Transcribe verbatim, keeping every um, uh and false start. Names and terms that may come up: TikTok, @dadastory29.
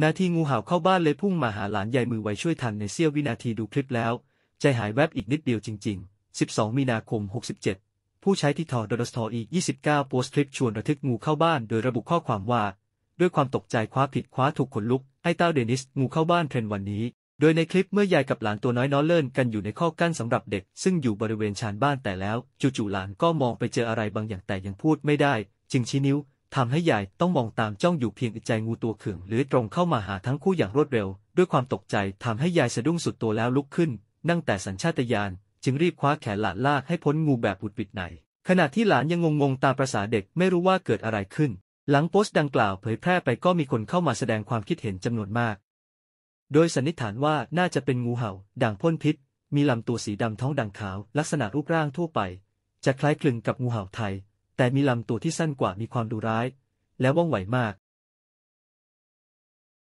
นาทีงูเห่าเข้าบ้านเลยพุ่งมาหาหลานยายมือไวช่วยทันในเสี้ยววินาทีดูคลิปแล้วใจหายแวบอีกนิดเดียวจริงๆสิบสองมีนาคมหกสิบเจ็ดผู้ใช้TikTok @dadastory29โพสต์คลิปชวนระทึกงูเข้าบ้านโดยระบุข้อความว่าด้วยความตกใจคว้าผิดคว้าถูกขนลุกไอ้เต้าเดนิสงูเข้าบ้านเทรนด์วันนี้โดยในคลิปเมื่อยายกับหลานตัวน้อยน้อเลิ่นกันอยู่ในข้อกั้นสำหรับเด็กซึ่งอยู่บริเวณชานบ้านแต่แล้วจู่ๆหลานก็มองไปเจออะไรบางอย่างแต่ยังพูดไม่ได้จึงชี้นิ้วทำให้ยายต้องมองตามจ้องอยู่เพียงอึดใจงูตัวเขื่องเลื้อยตรงเข้ามาหาทั้งคู่อย่างรวดเร็วด้วยความตกใจทำให้ยายสะดุ้งสุดตัวแล้วลุกขึ้นนั่งแต่สัญชาตญาณจึงรีบคว้าแขนหลานลากให้พ้นงูแบบบุดบิดไหนขณะที่หลานยังงงๆตามประสาเด็กไม่รู้ว่าเกิดอะไรขึ้นหลังโพสต์ดังกล่าวเผยแพร่ไปก็มีคนเข้ามาแสดงความคิดเห็นจำนวนมากโดยสันนิษฐานว่าน่าจะเป็นงูเห่าด่างพ่นพิษมีลำตัวสีดำท้องด่างขาวลักษณะรูปร่างทั่วไปจะคล้ายคลึงกับงูเห่าไทยแต่มีลำตัวที่สั้นกว่ามีความดุร้ายและว่องไวมาก